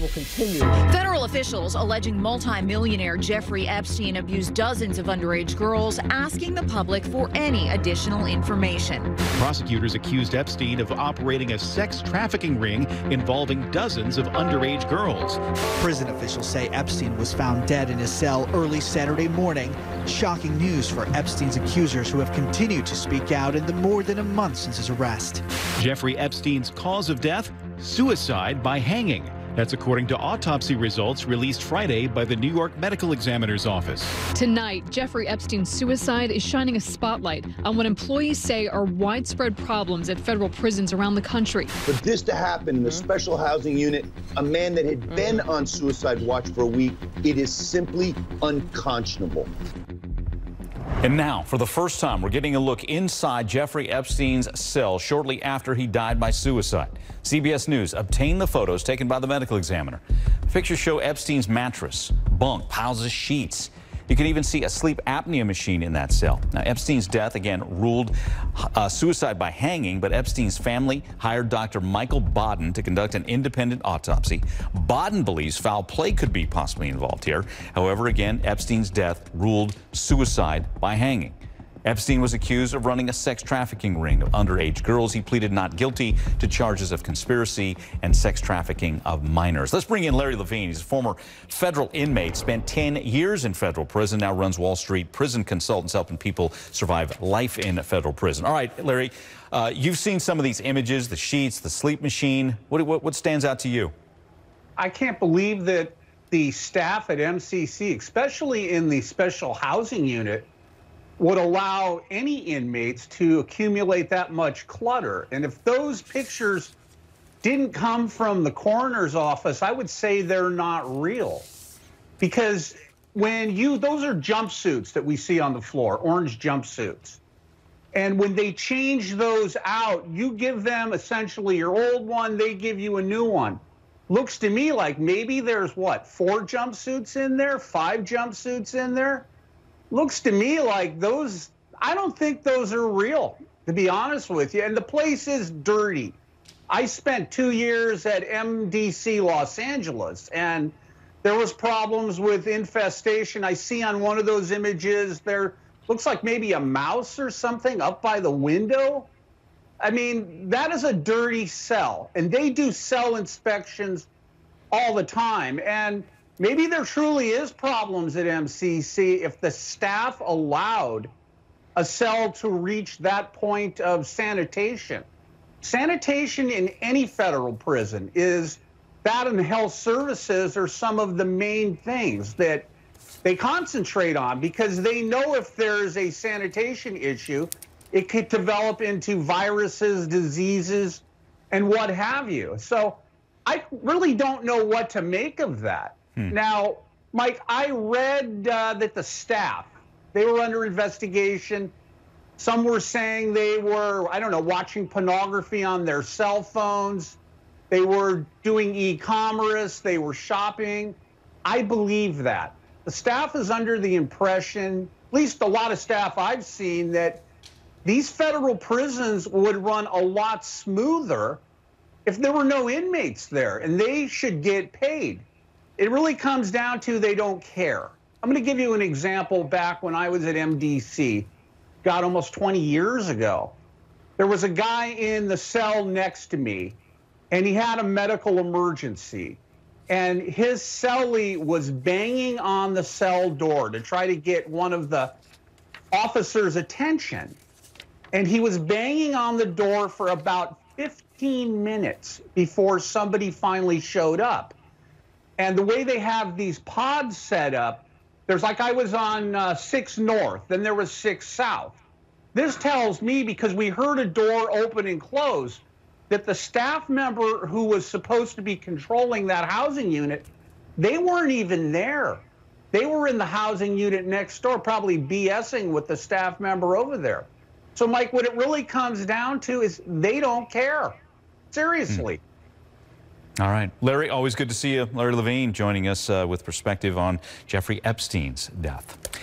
will continue. Federal officials alleging multimillionaire Jeffrey Epstein abused dozens of underage girls, asking the public for any additional information. Prosecutors accused Epstein of operating a sex trafficking ring involving dozens of underage girls. Prison officials say Epstein was found dead in his cell early Saturday morning. Shocking news for Epstein's accusers, who have continued to speak out in the more than a month since his arrest. Jeffrey Epstein's cause of death? Suicide by hanging. That's according to autopsy results released Friday by the New York Medical Examiner's Office. Tonight, Jeffrey Epstein's suicide is shining a spotlight on what employees say are widespread problems at federal prisons around the country. For this to happen in the special housing unit, a man that had been on suicide watch for a week, it is simply unconscionable. And now, for the first time, we're getting a look inside Jeffrey Epstein's cell shortly after he died by suicide. CBS News obtained the photos taken by the medical examiner. The pictures show Epstein's mattress, bunk, piles of sheets. You can even see a sleep apnea machine in that cell. Now, Epstein's death, again, ruled suicide by hanging, but Epstein's family hired Dr. Michael Baden to conduct an independent autopsy. Baden believes foul play could be possibly involved here. However, again, Epstein's death ruled suicide by hanging. Epstein was accused of running a sex trafficking ring of underage girls. He pleaded not guilty to charges of conspiracy and sex trafficking of minors. Let's bring in Larry Levine. He's a former federal inmate, spent 10 years in federal prison, now runs Wall Street Prison Consultants, helping people survive life in a federal prison. All right, Larry, you've seen some of these images, the sheets, the sleep machine. What stands out to you? I can't believe that the staff at MCC, especially in the special housing unit, would allow any inmates to accumulate that much clutter. And if those pictures didn't come from the coroner's office, I would say they're not real. Because when you, those are jumpsuits that we see on the floor, orange jumpsuits. And when they change those out, you give them essentially your old one, they give you a new one. Looks to me like maybe there's what, 4 jumpsuits in there, 5 jumpsuits in there? Looks to me like those, I don't think those are real, to be honest with you. And the place is dirty. I spent 2 years at MDC Los Angeles, and there was problems with infestation. I see on one of those images, there looks like maybe a mouse or something up by the window. I mean, that is a dirty cell, and they do cell inspections all the time. And maybe there truly is problems at MCC if the staff allowed a cell to reach that point of sanitation. Sanitation in any federal prison is that, and health services are some of the main things that they concentrate on, because they know if there's a sanitation issue, it could develop into viruses, diseases, and what have you. So I really don't know what to make of that. Now, Mike, I read that the staff, they were under investigation. Some were saying they were, I don't know, watching pornography on their cell phones. They were doing e-commerce. They were shopping. I believe that. The staff is under the impression, at least a lot of staff I've seen, that these federal prisons would run a lot smoother if there were no inmates there, and they should get paid. It really comes down to they don't care. I'm going to give you an example. Back when I was at MDC, God, almost 20 years ago, there was a guy in the cell next to me, and he had a medical emergency. And his cellie was banging on the cell door to try to get one of the officers' attention. And he was banging on the door for about 15 minutes before somebody finally showed up. And the way they have these pods set up, there's, like, I was on 6 North, then there was 6 South. This tells me, because we heard a door open and close, that the staff member who was supposed to be controlling that housing unit, they weren't even there. They were in the housing unit next door, probably BSing with the staff member over there. So, Mike, what it really comes down to is they don't care. Seriously. All right. Larry, always good to see you. Larry Levine joining us with perspective on Jeffrey Epstein's death.